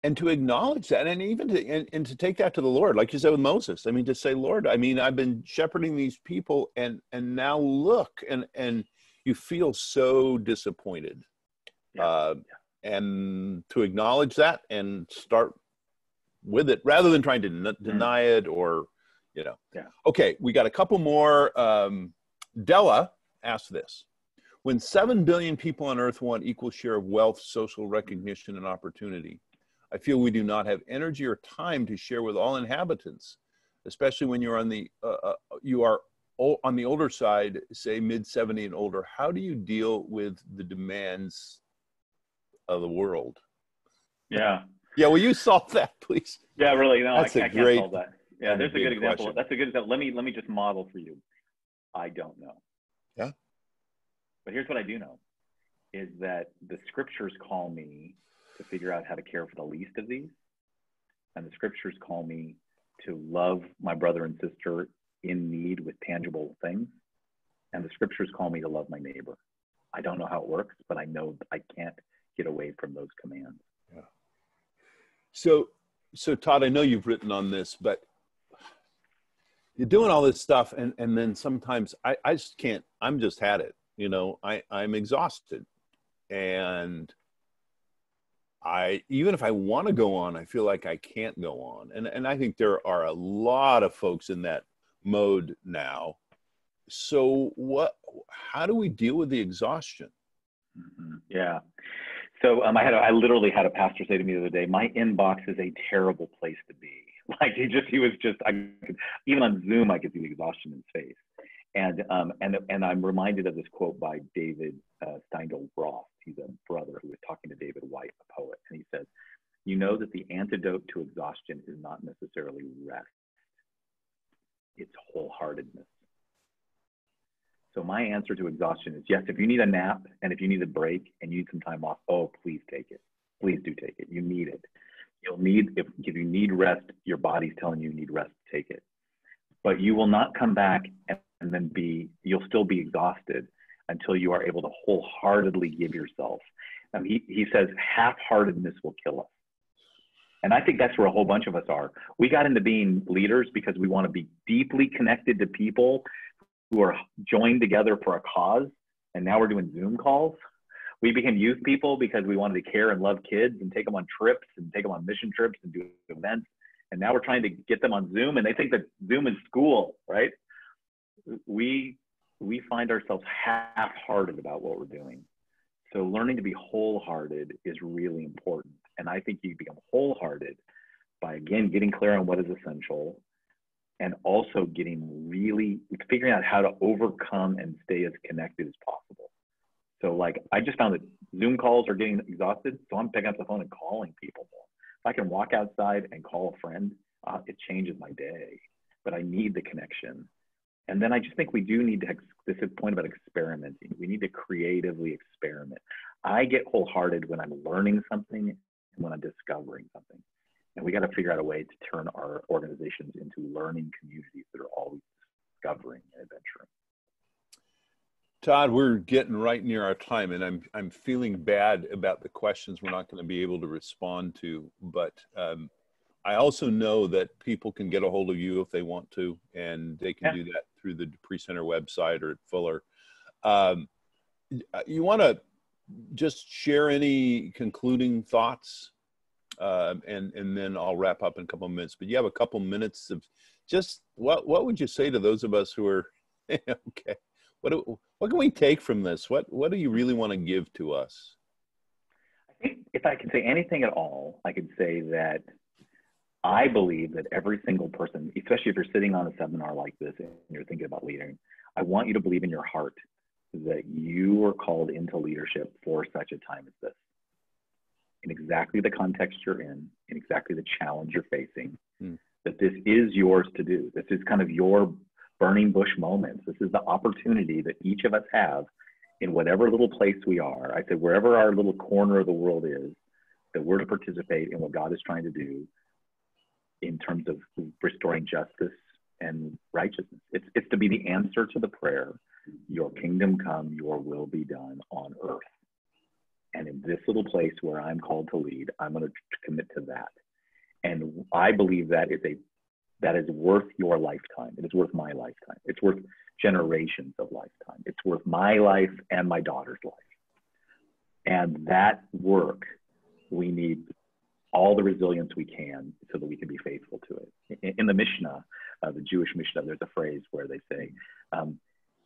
And to acknowledge that, and even to take that to the Lord, like you said with Moses, to say, Lord, I've been shepherding these people, and now look, and you feel so disappointed, and to acknowledge that and start with it rather than trying to deny it or, Okay, we got a couple more. Della asked this. When 7 billion people on earth want equal share of wealth, social recognition, and opportunity, I feel we do not have energy or time to share with all inhabitants, especially when you're on the older side, say mid 70 and older. How do you deal with the demands of the world? Yeah. Yeah. Will you solve that, please? Yeah, really. No, I can't solve that. Yeah, there's a good example. Question. That's a good example. Let me just model for you. I don't know. Yeah. But here's what I do know, is that the scriptures call me to figure out how to care for the least of these. And the scriptures call me to love my brother and sister in need with tangible things. And the scriptures call me to love my neighbor. I don't know how it works, but I know I can't get away from those commands. Yeah. So Tod, I know you've written on this, but you're doing all this stuff, and then sometimes I just can't, I'm just had it, you know, I'm exhausted. And even if I want to go on, I feel like I can't go on. And I think there are a lot of folks in that mode now. So how do we deal with the exhaustion? Mm-hmm. Yeah. So I literally had a pastor say to me the other day, my inbox is a terrible place to be. Like even on Zoom, I could see the exhaustion in his face. And I'm reminded of this quote by David Steindl-Rast. He's a brother who was talking to David Whyte, a poet, and he says, you know that the antidote to exhaustion is not necessarily rest. It's wholeheartedness. So my answer to exhaustion is, yes, if you need a nap and if you need a break and you need some time off, oh, please take it. Please do take it. You need it. If you need rest, your body's telling you need rest, take it. But you will not come back and then you'll still be exhausted until you are able to wholeheartedly give yourself. He says, half-heartedness will kill us. And I think that's where a whole bunch of us are. We got into being leaders because we want to be deeply connected to people who are joined together for a cause, and now we're doing Zoom calls. We became youth people because we wanted to care and love kids and take them on trips and take them on mission trips and do events. And now we're trying to get them on Zoom, and they think that Zoom is school, right? We find ourselves half-hearted about what we're doing. So learning to be wholehearted is really important. And I think you become wholehearted by, again, getting clear on what is essential, and also figuring out how to overcome and stay as connected as possible. So like, I just found that Zoom calls are getting exhausted, so I'm picking up the phone and calling people more. If I can walk outside and call a friend, it changes my day, but I need the connection. And then I just think we do need to, this is point about experimenting. We need to creatively experiment. I get wholehearted when I'm learning something and when I'm discovering something. And we got to figure out a way to turn our organizations into learning communities that are always discovering and adventuring. Tod, we're getting right near our time, and I'm feeling bad about the questions we're not going to be able to respond to. But I also know that people can get a hold of you if they want to, and they can do that through the De Pree Center website or at Fuller. You want to just share any concluding thoughts? And then I'll wrap up in a couple of minutes, but you have a couple minutes of just what would you say to those of us who are, okay, what can we take from this? What do you really want to give to us? I think if I can say anything at all, I could say that I believe that every single person, especially if you're sitting on a seminar like this and you're thinking about leading, I want you to believe in your heart that you are called into leadership for such a time as this. In exactly the context you're in exactly the challenge you're facing, that this is yours to do. This is kind of your burning bush moments. This is the opportunity that each of us have in whatever little place we are. I said, wherever our little corner of the world is, that we're to participate in what God is trying to do in terms of restoring justice and righteousness. It's to be the answer to the prayer, your kingdom come, your will be done on earth. And in this little place where I'm called to lead, I'm going to commit to that. And I believe that is worth your lifetime. It is worth my lifetime. It's worth generations of lifetime. It's worth my life and my daughter's life. And that work, we need all the resilience we can so that we can be faithful to it. In the Mishnah, the Jewish Mishnah, there's a phrase where they say,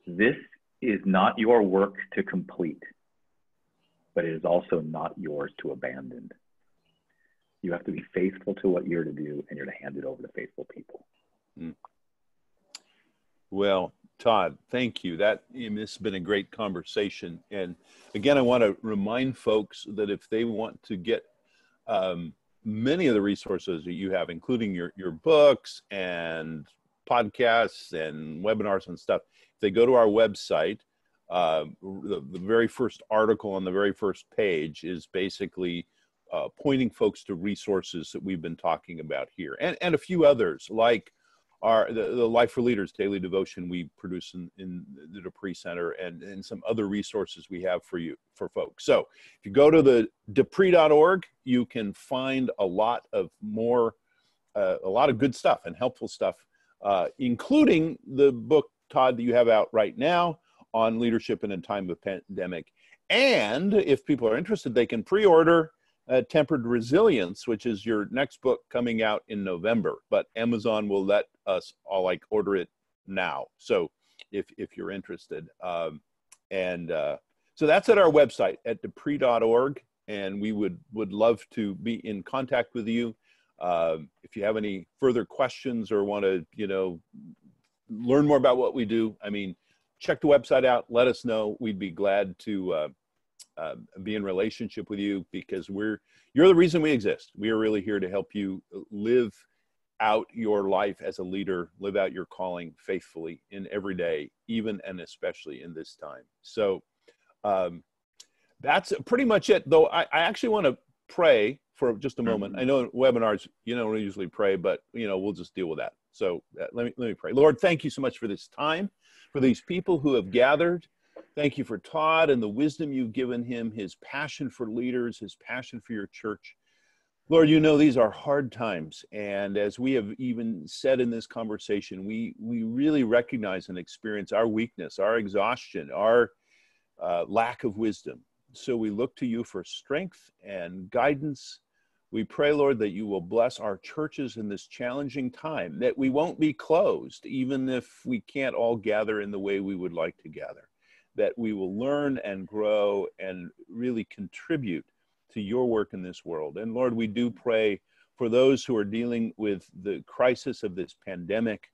this is not your work to complete, but it is also not yours to abandon. You have to be faithful to what you're to do, and you're to hand it over to faithful people. Mm. Well, Tod, thank you. This has been a great conversation. And again, I want to remind folks that if they want to get many of the resources that you have, including your books and podcasts and webinars and stuff, if they go to our website, the very first article on the very first page is basically pointing folks to resources that we've been talking about here, and a few others like the Life for Leaders daily devotion we produce in the De Pree Center, and some other resources we have for you, for folks. So if you go to the depree.org, you can find a lot of good stuff and helpful stuff including the book, Tod, that you have out right now on leadership in a time of pandemic. And if people are interested, they can pre-order Tempered Resilience, which is your next book coming out in November, but Amazon will let us all order it now. So if you're interested. So that's at our website at depree.org. And we would love to be in contact with you. If you have any further questions or want to, learn more about what we do, check the website out, let us know. We'd be glad to be in relationship with you, because you're the reason we exist. We are really here to help you live out your life as a leader, live out your calling faithfully in every day, even and especially in this time. So that's pretty much it, though I actually want to pray for just a moment. I know in webinars, we usually pray, but we'll just deal with that. So let me pray. Lord, thank you so much for this time, for these people who have gathered. Thank you for Tod and the wisdom you've given him, his passion for leaders, his passion for your church. Lord, these are hard times. And as we have even said in this conversation, we really recognize and experience our weakness, our exhaustion, our lack of wisdom. So we look to you for strength and guidance. We pray, Lord, that you will bless our churches in this challenging time, that we won't be closed, even if we can't all gather in the way we would like to gather, that we will learn and grow and really contribute to your work in this world. And Lord, we do pray for those who are dealing with the crisis of this pandemic.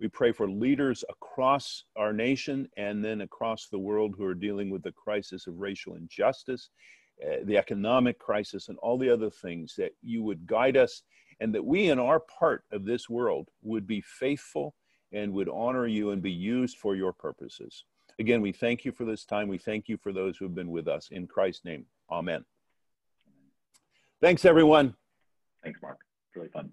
We pray for leaders across our nation and then across the world who are dealing with the crisis of racial injustice, the economic crisis, and all the other things, that you would guide us, and that we in our part of this world would be faithful and would honor you and be used for your purposes. Again, we thank you for this time. We thank you for those who have been with us. In Christ's name, amen. Thanks, everyone. Thanks, Mark. It's really fun.